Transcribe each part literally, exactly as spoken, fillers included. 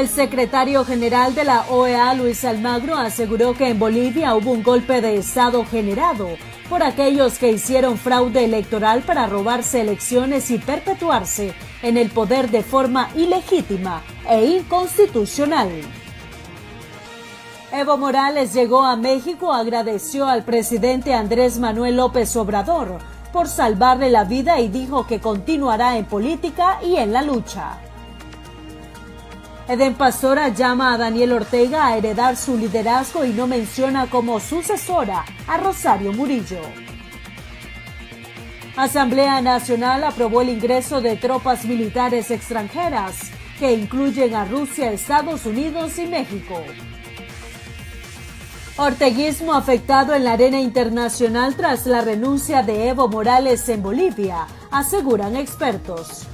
El secretario general de la O E A, Luis Almagro, aseguró que en Bolivia hubo un golpe de Estado generado por aquellos que hicieron fraude electoral para robarse elecciones y perpetuarse en el poder de forma ilegítima e inconstitucional. Evo Morales llegó a México, agradeció al presidente Andrés Manuel López Obrador por salvarle la vida y dijo que continuará en política y en la lucha. Edén Pastora llama a Daniel Ortega a heredar su liderazgo y no menciona como sucesora a Rosario Murillo. Asamblea Nacional aprobó el ingreso de tropas militares extranjeras que incluyen a Rusia, Estados Unidos y México. Orteguismo afectado en la arena internacional tras la renuncia de Evo Morales en Bolivia, aseguran expertos.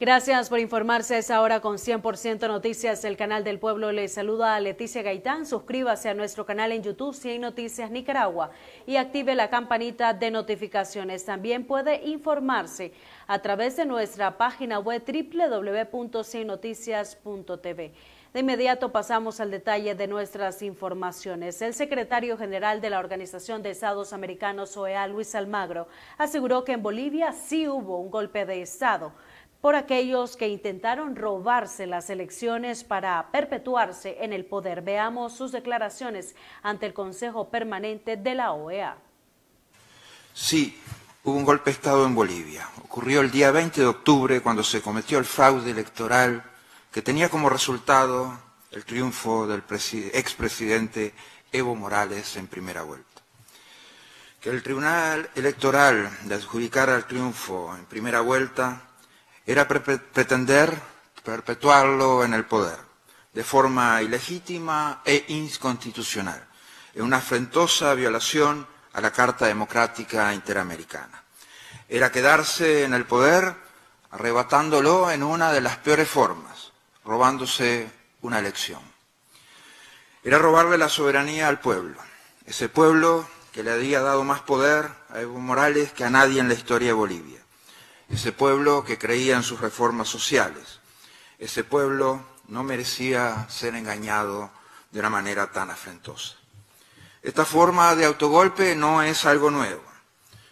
Gracias por informarse a esa hora con cien por ciento Noticias, el canal del pueblo. Les saluda a Leticia Gaitán. Suscríbase a nuestro canal en YouTube cien Noticias Nicaragua y active la campanita de notificaciones. También puede informarse a través de nuestra página web doble u doble u doble u punto cien noticias punto t v. De inmediato pasamos al detalle de nuestras informaciones. El secretario general de la Organización de Estados Americanos, O E A, Luis Almagro, aseguró que en Bolivia sí hubo un golpe de Estado por aquellos que intentaron robarse las elecciones para perpetuarse en el poder. Veamos sus declaraciones ante el Consejo Permanente de la O E A. Sí, hubo un golpe de Estado en Bolivia. Ocurrió el día veinte de octubre cuando se cometió el fraude electoral que tenía como resultado el triunfo del expresidente Evo Morales en primera vuelta. Que el Tribunal Electoral le adjudicara el triunfo en primera vuelta era pre- pretender perpetuarlo en el poder, de forma ilegítima e inconstitucional, en una afrentosa violación a la Carta Democrática Interamericana. Era quedarse en el poder arrebatándolo en una de las peores formas, robándose una elección. Era robarle la soberanía al pueblo, ese pueblo que le había dado más poder a Evo Morales que a nadie en la historia de Bolivia, ese pueblo que creía en sus reformas sociales, ese pueblo no merecía ser engañado de una manera tan afrentosa. Esta forma de autogolpe no es algo nuevo,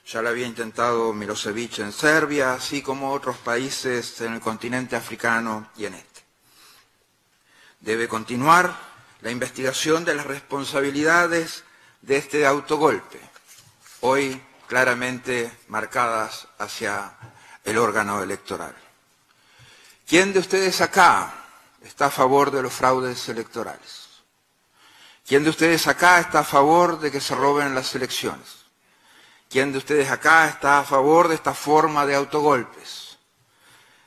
ya la había intentado Milosevic en Serbia, así como otros países en el continente africano y en este. Debe continuar la investigación de las responsabilidades de este autogolpe, hoy claramente marcadas hacia el órgano electoral. ¿Quién de ustedes acá está a favor de los fraudes electorales? ¿Quién de ustedes acá está a favor de que se roben las elecciones? ¿Quién de ustedes acá está a favor de esta forma de autogolpes?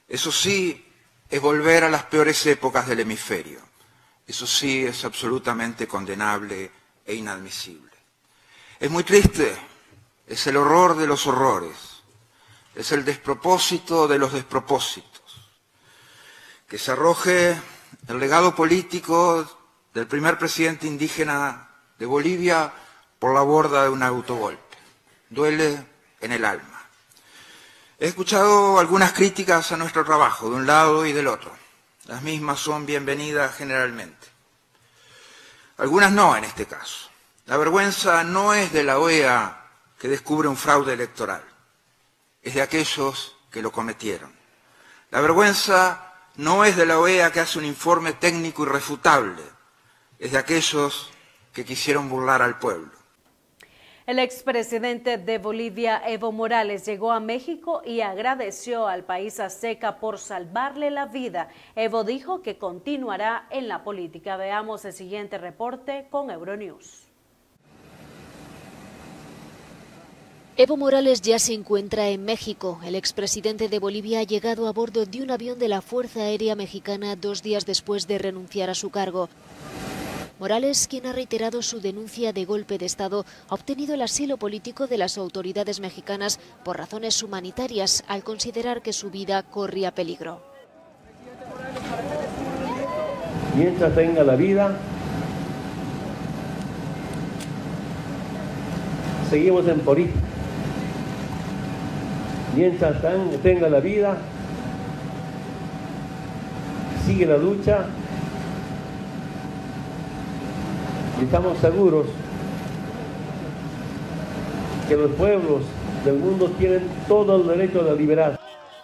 Eso sí es volver a las peores épocas del hemisferio. Eso sí es absolutamente condenable e inadmisible. Es muy triste, es el horror de los horrores, es el despropósito de los despropósitos. Que se arroje el legado político del primer presidente indígena de Bolivia por la borda de un autogolpe. Duele en el alma. He escuchado algunas críticas a nuestro trabajo, de un lado y del otro. Las mismas son bienvenidas generalmente. Algunas no en este caso. La vergüenza no es de la O E A que descubre un fraude electoral, es de aquellos que lo cometieron. La vergüenza no es de la O E A que hace un informe técnico irrefutable, es de aquellos que quisieron burlar al pueblo. El expresidente de Bolivia, Evo Morales, llegó a México y agradeció al país azteca por salvarle la vida. Evo dijo que continuará en la política. Veamos el siguiente reporte con Euronews. Evo Morales ya se encuentra en México. El expresidente de Bolivia ha llegado a bordo de un avión de la Fuerza Aérea Mexicana dos días después de renunciar a su cargo. Morales, quien ha reiterado su denuncia de golpe de Estado, ha obtenido el asilo político de las autoridades mexicanas por razones humanitarias, al considerar que su vida corría peligro. Mientras tenga la vida, seguimos en política. Mientras tenga la vida, sigue la lucha y estamos seguros que los pueblos del mundo tienen todo el derecho de liberarse.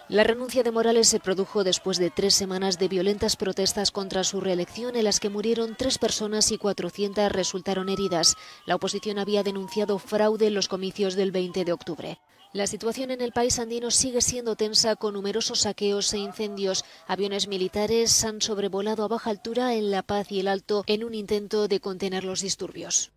La renuncia de Morales se produjo después de tres semanas de violentas protestas contra su reelección, en las que murieron tres personas y cuatrocientas resultaron heridas. La oposición había denunciado fraude en los comicios del veinte de octubre. La situación en el país andino sigue siendo tensa, con numerosos saqueos e incendios. Aviones militares han sobrevolado a baja altura en La Paz y El Alto en un intento de contener los disturbios.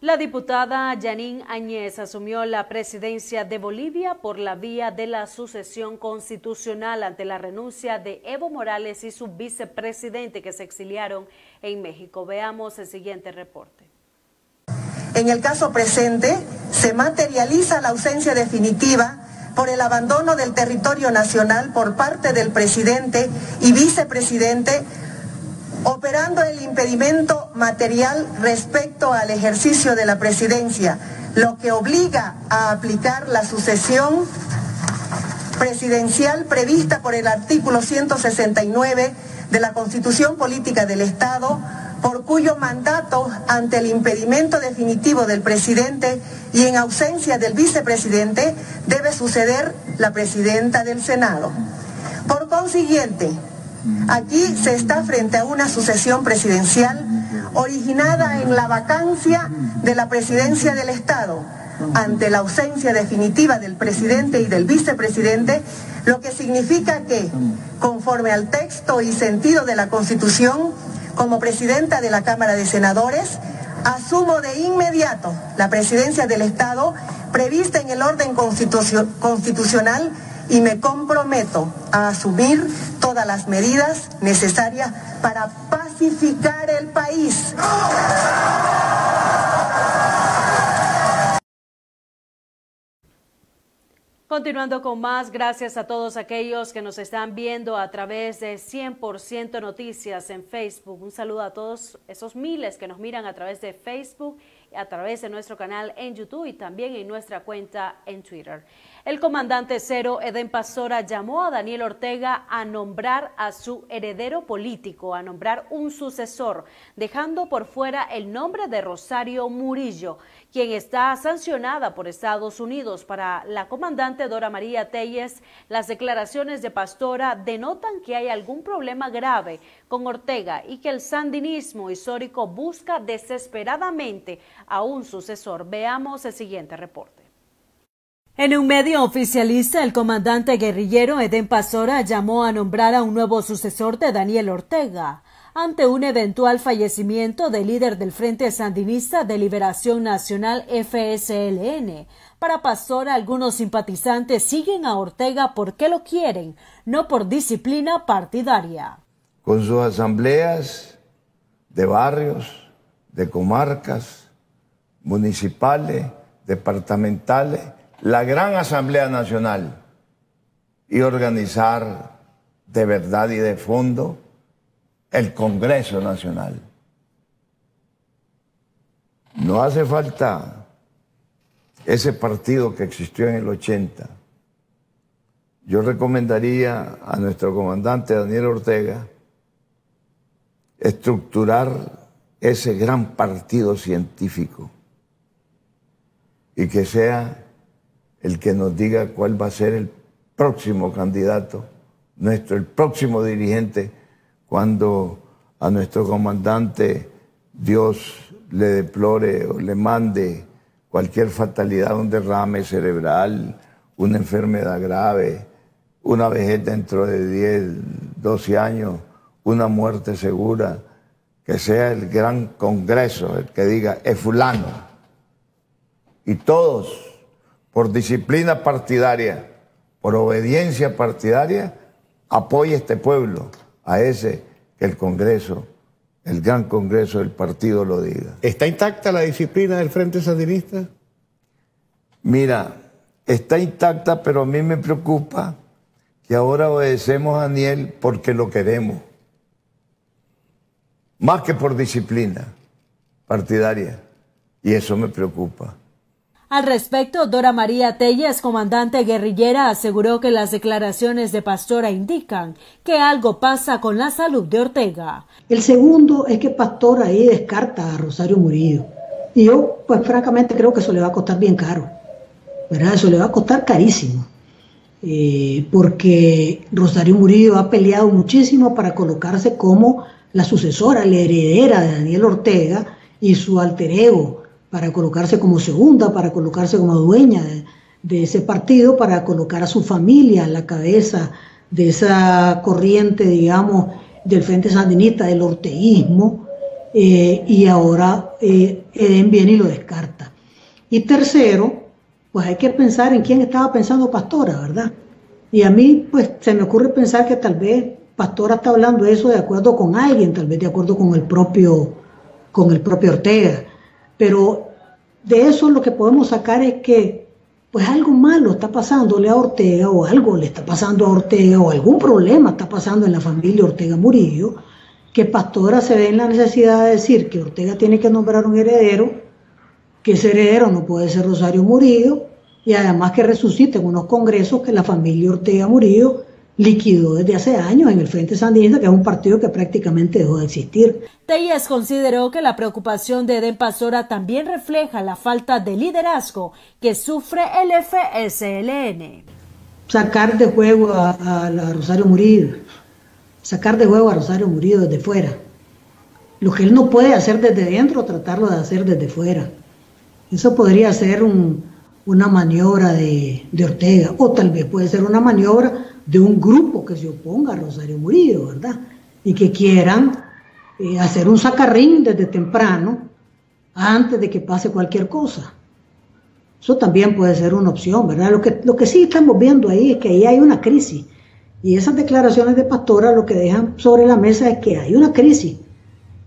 La diputada Jeanine Áñez asumió la presidencia de Bolivia por la vía de la sucesión constitucional ante la renuncia de Evo Morales y su vicepresidente, que se exiliaron en México. Veamos el siguiente reporte. En el caso presente, se materializa la ausencia definitiva por el abandono del territorio nacional por parte del presidente y vicepresidente, operando el impedimento material respecto al ejercicio de la presidencia, lo que obliga a aplicar la sucesión presidencial prevista por el artículo ciento sesenta y nueve de la Constitución Política del Estado, por cuyo mandato, ante el impedimento definitivo del presidente y en ausencia del vicepresidente, debe suceder la presidenta del Senado. Por consiguiente, aquí se está frente a una sucesión presidencial originada en la vacancia de la presidencia del Estado, ante la ausencia definitiva del presidente y del vicepresidente, lo que significa que, conforme al texto y sentido de la Constitución, como presidenta de la Cámara de Senadores, asumo de inmediato la presidencia del Estado prevista en el orden constitucional y me comprometo a asumir todas las medidas necesarias para pacificar el país. Continuando con más, gracias a todos aquellos que nos están viendo a través de cien por ciento Noticias en Facebook. Un saludo a todos esos miles que nos miran a través de Facebook, a través de nuestro canal en YouTube y también en nuestra cuenta en Twitter. El comandante cero, Edén Pastora, llamó a Daniel Ortega a nombrar a su heredero político, a nombrar un sucesor, dejando por fuera el nombre de Rosario Murillo, quien está sancionada por Estados Unidos. Para la comandante Dora María Telles, las declaraciones de Pastora denotan que hay algún problema grave con Ortega y que el sandinismo histórico busca desesperadamente a un sucesor. Veamos el siguiente reporte. En un medio oficialista, el comandante guerrillero Edén Pastora llamó a nombrar a un nuevo sucesor de Daniel Ortega ante un eventual fallecimiento del líder del Frente Sandinista de Liberación Nacional, F S L N. Para Pastora, algunos simpatizantes siguen a Ortega porque lo quieren, no por disciplina partidaria. Con sus asambleas de barrios, de comarcas, municipales, departamentales, la gran Asamblea Nacional, y organizar de verdad y de fondo el Congreso Nacional. No hace falta ese partido que existió en el ochenta. Yo recomendaría a nuestro comandante Daniel Ortega estructurar ese gran partido científico y que sea el que nos diga cuál va a ser el próximo candidato, nuestro, el próximo dirigente, cuando a nuestro comandante Dios le deplore o le mande cualquier fatalidad, un derrame cerebral, una enfermedad grave, una vejez dentro de diez, doce años, una muerte segura, que sea el gran Congreso el que diga, es fulano. Y todos, por disciplina partidaria, por obediencia partidaria, apoya este pueblo a ese que el Congreso, el gran Congreso del partido lo diga. ¿Está intacta la disciplina del Frente Sandinista? Mira, está intacta, pero a mí me preocupa que ahora obedecemos a Daniel porque lo queremos, más que por disciplina partidaria, y eso me preocupa. Al respecto, Dora María Telles, comandante guerrillera, aseguró que las declaraciones de Pastora indican que algo pasa con la salud de Ortega. El segundo es que Pastora ahí descarta a Rosario Murillo. Y yo, pues francamente, creo que eso le va a costar bien caro, ¿verdad? Eso le va a costar carísimo. Eh, porque Rosario Murillo ha peleado muchísimo para colocarse como la sucesora, la heredera de Daniel Ortega y su alter ego, para colocarse como segunda, para colocarse como dueña de, de ese partido, para colocar a su familia en la cabeza de esa corriente, digamos, del Frente Sandinista, del orteguismo, eh, y ahora eh, Edén viene y lo descarta. Y tercero, pues hay que pensar en quién estaba pensando Pastora, ¿verdad? Y a mí, pues, se me ocurre pensar que tal vez Pastora está hablando eso de acuerdo con alguien, tal vez de acuerdo con el propio, con el propio Ortega. Pero de eso lo que podemos sacar es que, pues, algo malo está pasándole a Ortega, o algo le está pasando a Ortega, o algún problema está pasando en la familia Ortega Murillo, que Pastora se ve en la necesidad de decir que Ortega tiene que nombrar un heredero, que ese heredero no puede ser Rosario Murillo, y además que resuciten unos congresos que la familia Ortega Murillo liquidó desde hace años en el Frente Sandinista, que es un partido que prácticamente dejó de existir. Telles consideró que la preocupación de Edén Pastora también refleja la falta de liderazgo que sufre el F S L N. Sacar de juego a, a, a Rosario Murillo, sacar de juego a Rosario Murillo desde fuera. Lo que él no puede hacer desde dentro, tratarlo de hacer desde fuera. Eso podría ser un, una maniobra de, de Ortega, o tal vez puede ser una maniobra de un grupo que se oponga a Rosario Murillo, ¿verdad? Y que quieran eh, hacer un sacarrín desde temprano, antes de que pase cualquier cosa. Eso también puede ser una opción, ¿verdad? Lo que, lo que sí estamos viendo ahí es que ahí hay una crisis. Y esas declaraciones de Pastora lo que dejan sobre la mesa es que hay una crisis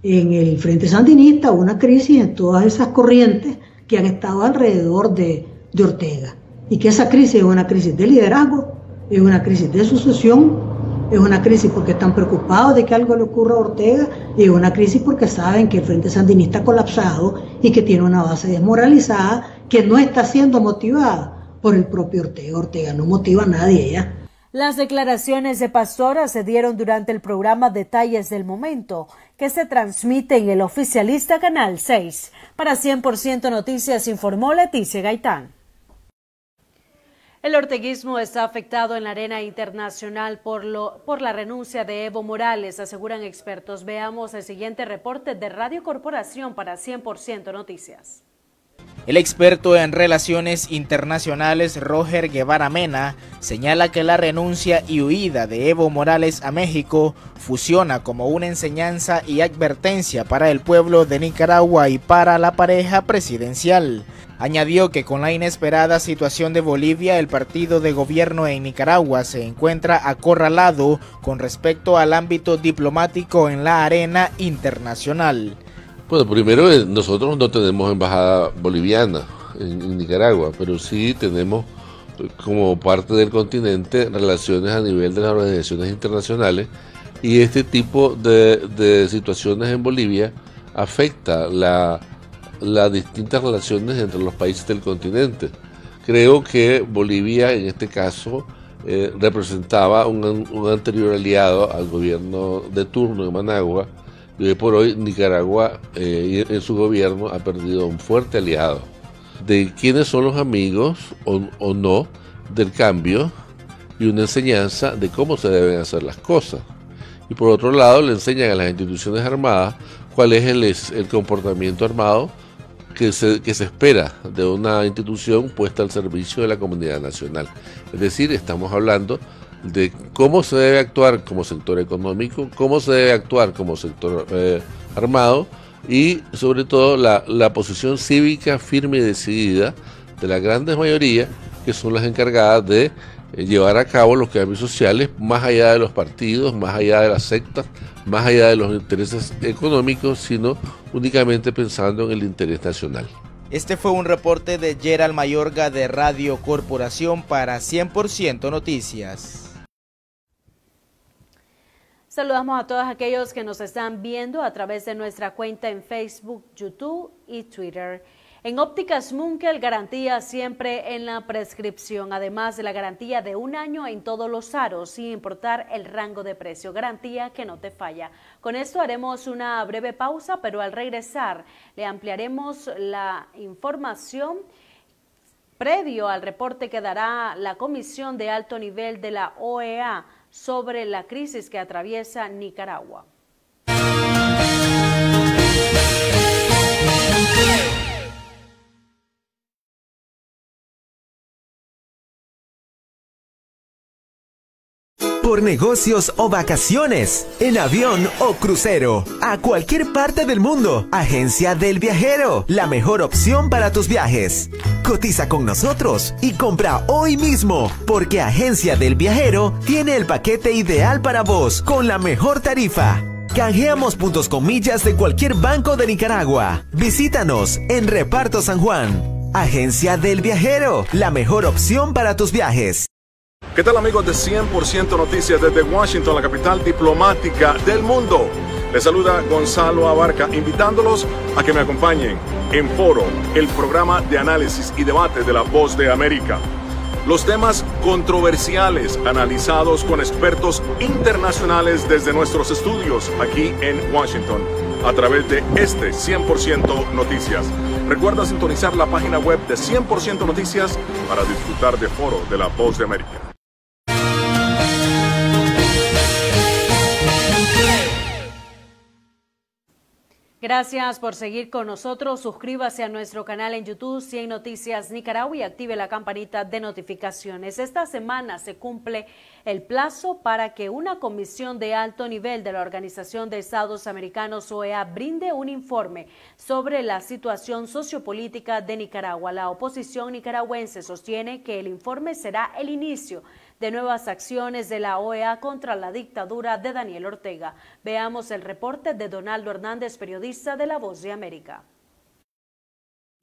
en el Frente Sandinista, una crisis en todas esas corrientes que han estado alrededor de, de Ortega, y que esa crisis es una crisis de liderazgo, es una crisis de sucesión, es una crisis porque están preocupados de que algo le ocurra a Ortega, y es una crisis porque saben que el Frente Sandinista ha colapsado y que tiene una base desmoralizada que no está siendo motivada por el propio Ortega. Ortega no motiva a nadie ya. Las declaraciones de Pastora se dieron durante el programa Detalles del Momento, que se transmite en el oficialista Canal seis. Para cien por ciento Noticias informó Leticia Gaitán. El orteguismo está afectado en la arena internacional por, lo, por la renuncia de Evo Morales, aseguran expertos. Veamos el siguiente reporte de Radio Corporación para cien por ciento Noticias. El experto en relaciones internacionales Roger Guevara Mena señala que la renuncia y huida de Evo Morales a México funciona como una enseñanza y advertencia para el pueblo de Nicaragua y para la pareja presidencial. Añadió que con la inesperada situación de Bolivia, el partido de gobierno en Nicaragua se encuentra acorralado con respecto al ámbito diplomático en la arena internacional. Bueno, primero nosotros no tenemos embajada boliviana en, en Nicaragua, pero sí tenemos como parte del continente relaciones a nivel de las organizaciones internacionales, y este tipo de, de situaciones en Bolivia afecta la, las distintas relaciones entre los países del continente. Creo que Bolivia en este caso eh, representaba un, un anterior aliado al gobierno de turno en Managua, y hoy por hoy Nicaragua eh, en su gobierno ha perdido un fuerte aliado. De quiénes son los amigos o, o no del cambio, y una enseñanza de cómo se deben hacer las cosas. Y por otro lado le enseñan a las instituciones armadas cuál es el, el comportamiento armado que se, que se espera de una institución puesta al servicio de la comunidad nacional. Es decir, estamos hablando de cómo se debe actuar como sector económico, cómo se debe actuar como sector eh, armado, y sobre todo la, la posición cívica firme y decidida de la gran mayoría, que son las encargadas de eh, llevar a cabo los cambios sociales más allá de los partidos, más allá de las sectas, más allá de los intereses económicos, sino únicamente pensando en el interés nacional. Este fue un reporte de Gerald Mayorga de Radio Corporación para cien por ciento Noticias. Saludamos a todos aquellos que nos están viendo a través de nuestra cuenta en Facebook, YouTube y Twitter. En Ópticas Munkel, garantía siempre en la prescripción, además de la garantía de un año en todos los aros, sin importar el rango de precio, garantía que no te falla. Con esto haremos una breve pausa, pero al regresar le ampliaremos la información previo al reporte que dará la Comisión de Alto Nivel de la O E A sobre la crisis que atraviesa Nicaragua. Por negocios o vacaciones, en avión o crucero, a cualquier parte del mundo, Agencia del Viajero, la mejor opción para tus viajes. Cotiza con nosotros y compra hoy mismo, porque Agencia del Viajero tiene el paquete ideal para vos, con la mejor tarifa. Canjeamos puntos con millas de cualquier banco de Nicaragua. Visítanos en Reparto San Juan. Agencia del Viajero, la mejor opción para tus viajes. ¿Qué tal, amigos de cien por ciento Noticias desde Washington, la capital diplomática del mundo? Les saluda Gonzalo Abarca, invitándolos a que me acompañen en Foro, el programa de análisis y debate de La Voz de América. Los temas controversiales analizados con expertos internacionales desde nuestros estudios aquí en Washington, a través de este cien por ciento Noticias. Recuerda sintonizar la página web de cien por ciento Noticias para disfrutar de Foro de La Voz de América. Gracias por seguir con nosotros. Suscríbase a nuestro canal en YouTube cien Noticias Nicaragua y active la campanita de notificaciones. Esta semana se cumple el plazo para que una comisión de alto nivel de la Organización de Estados Americanos, O E A, brinde un informe sobre la situación sociopolítica de Nicaragua. La oposición nicaragüense sostiene que el informe será el inicio de nuevas acciones de la O E A contra la dictadura de Daniel Ortega. Veamos el reporte de Donaldo Hernández, periodista de La Voz de América.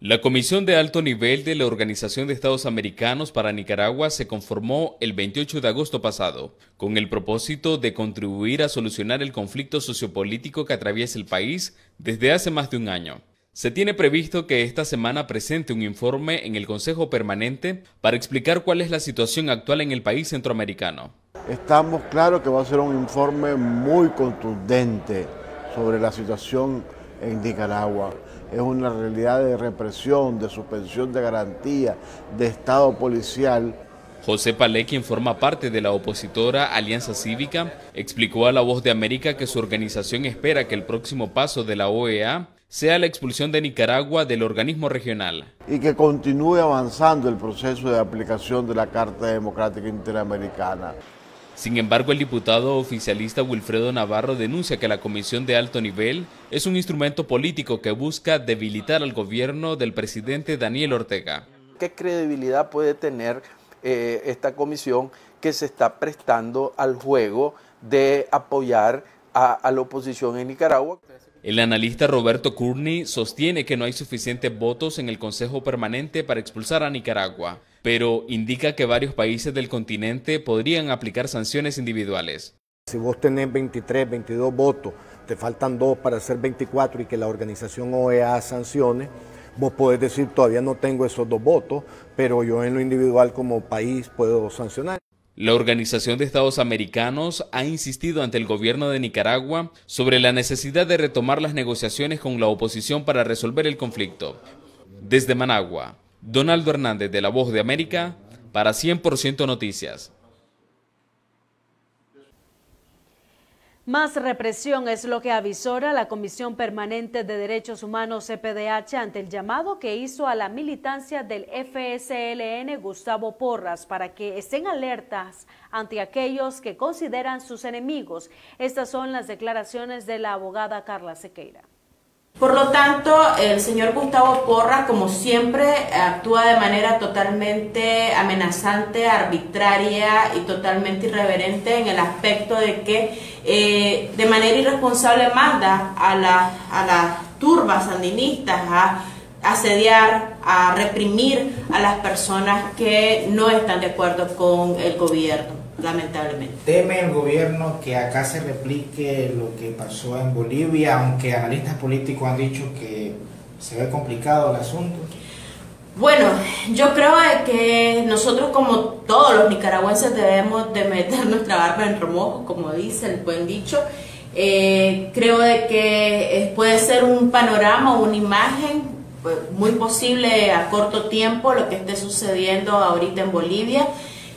La Comisión de Alto Nivel de la Organización de Estados Americanos para Nicaragua se conformó el veintiocho de agosto pasado, con el propósito de contribuir a solucionar el conflicto sociopolítico que atraviesa el país desde hace más de un año. Se tiene previsto que esta semana presente un informe en el Consejo Permanente para explicar cuál es la situación actual en el país centroamericano. Estamos claros que va a ser un informe muy contundente sobre la situación en Nicaragua. Es una realidad de represión, de suspensión de garantía, de estado policial. José Palé, quien forma parte de la opositora Alianza Cívica, explicó a La Voz de América que su organización espera que el próximo paso de la O E A sea la expulsión de Nicaragua del organismo regional. Y que continúe avanzando el proceso de aplicación de la Carta Democrática Interamericana. Sin embargo, el diputado oficialista Wilfredo Navarro denuncia que la Comisión de Alto Nivel es un instrumento político que busca debilitar al gobierno del presidente Daniel Ortega. ¿Qué credibilidad puede tener eh, esta comisión que se está prestando al juego de apoyar a, a la oposición en Nicaragua? El analista Roberto Courtney sostiene que no hay suficientes votos en el Consejo Permanente para expulsar a Nicaragua, pero indica que varios países del continente podrían aplicar sanciones individuales. Si vos tenés veintitrés, veintidós votos, te faltan dos para hacer veinticuatro y que la organización O E A sancione, vos podés decir todavía no tengo esos dos votos, pero yo en lo individual como país puedo sancionar. La Organización de Estados Americanos ha insistido ante el gobierno de Nicaragua sobre la necesidad de retomar las negociaciones con la oposición para resolver el conflicto. Desde Managua, Donaldo Hernández, de La Voz de América, para cien por ciento Noticias. Más represión es lo que avisora la Comisión Permanente de Derechos Humanos, C P D H, ante el llamado que hizo a la militancia del F S L N, Gustavo Porras, para que estén alertas ante aquellos que consideran sus enemigos. Estas son las declaraciones de la abogada Carla Sequeira. Por lo tanto, el señor Gustavo Porras, como siempre, actúa de manera totalmente amenazante, arbitraria y totalmente irreverente en el aspecto de que eh, de manera irresponsable manda a las a las turbas sandinistas a asediar, a reprimir a las personas que no están de acuerdo con el gobierno, lamentablemente. Teme el gobierno que acá se replique lo que pasó en Bolivia, aunque analistas políticos han dicho que ¿Se ve complicado el asunto? Bueno, yo creo que nosotros, como todos los nicaragüenses, debemos de meter nuestra barba en remojo, como dice el buen dicho. Eh, creo de que puede ser un panorama, una imagen muy posible a corto tiempo lo que esté sucediendo ahorita en Bolivia.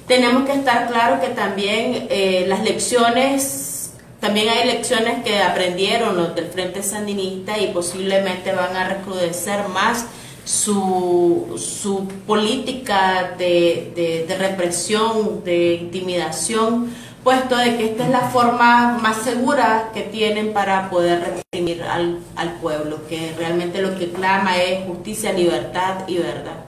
Tenemos que estar claro que también eh, las lecciones, también hay lecciones que aprendieron los del Frente Sandinista y posiblemente van a recrudecer más Su, su política de, de, de represión, de intimidación, puesto de que esta es la forma más segura que tienen para poder reprimir al, al pueblo, que realmente lo que clama es justicia, libertad y verdad.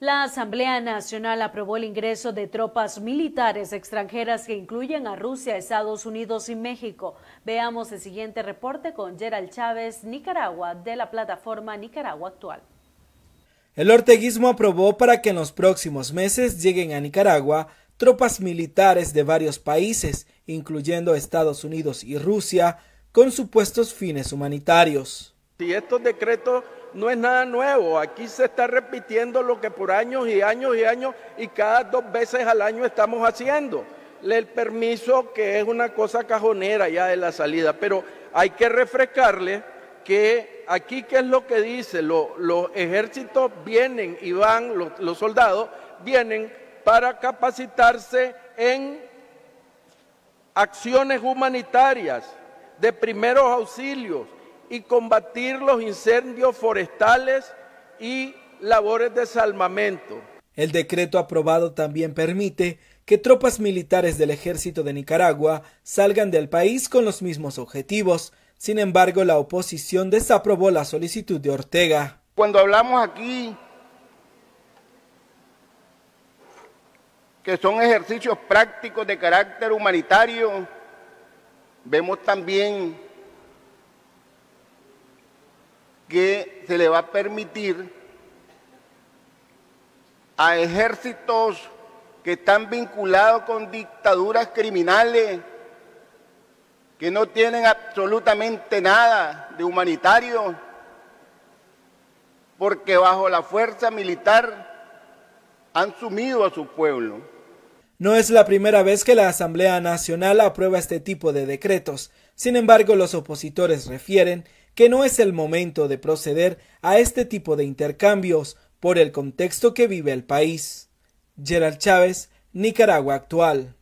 La Asamblea Nacional aprobó el ingreso de tropas militares extranjeras que incluyen a Rusia, Estados Unidos y México. Veamos el siguiente reporte con Gerald Chávez, Nicaragua, de la plataforma Nicaragua Actual. El orteguismo aprobó para que en los próximos meses lleguen a Nicaragua tropas militares de varios países, incluyendo Estados Unidos y Rusia, con supuestos fines humanitarios. Si estos decretos no es nada nuevo, aquí se está repitiendo lo que por años y años y años y cada dos veces al año estamos haciendo. El permiso, que es una cosa cajonera ya de la salida, pero hay que refrescarle que aquí, ¿qué es lo que dice? Lo, los ejércitos vienen y van, los, los soldados vienen para capacitarse en acciones humanitarias, de primeros auxilios, y combatir los incendios forestales y labores de desarmamento. El decreto aprobado también permite que tropas militares del Ejército de Nicaragua salgan del país con los mismos objetivos. Sin embargo, la oposición desaprobó la solicitud de Ortega. Cuando hablamos aquí que son ejercicios prácticos de carácter humanitario, vemos también que se le va a permitir a ejércitos que están vinculados con dictaduras criminales, que no tienen absolutamente nada de humanitario, porque bajo la fuerza militar han sumido a su pueblo. No es la primera vez que la Asamblea Nacional aprueba este tipo de decretos. Sin embargo, los opositores refieren que no es el momento de proceder a este tipo de intercambios por el contexto que vive el país. Gerald Chávez, Nicaragua Actual.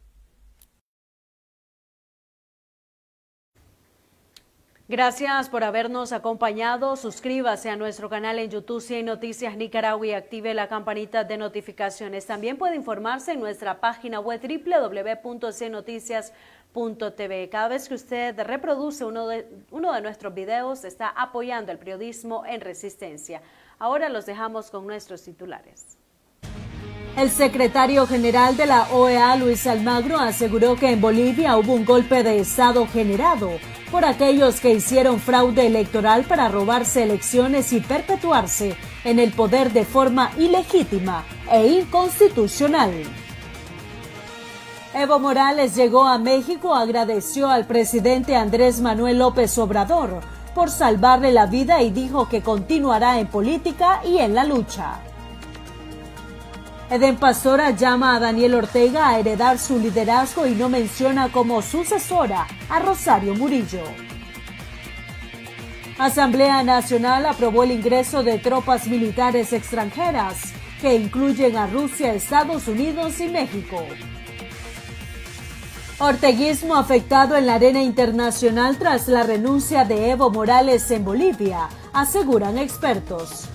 Gracias por habernos acompañado. Suscríbase a nuestro canal en YouTube cien noticias Nicaragua y active la campanita de notificaciones. También puede informarse en nuestra página web doble u doble u doble u punto cien noticias punto t v. Cada vez que usted reproduce uno de, uno de nuestros videos, está apoyando el periodismo en resistencia. Ahora los dejamos con nuestros titulares. El secretario general de la O E A, Luis Almagro, aseguró que en Bolivia hubo un golpe de Estado generado por aquellos que hicieron fraude electoral para robarse elecciones y perpetuarse en el poder de forma ilegítima e inconstitucional. Evo Morales llegó a México, agradeció al presidente Andrés Manuel López Obrador por salvarle la vida y dijo que continuará en política y en la lucha. Edén Pastora llama a Daniel Ortega a heredar su liderazgo y no menciona como sucesora a Rosario Murillo. Asamblea Nacional aprobó el ingreso de tropas militares extranjeras que incluyen a Rusia, Estados Unidos y México. Orteguismo afectado en la arena internacional tras la renuncia de Evo Morales en Bolivia, aseguran expertos.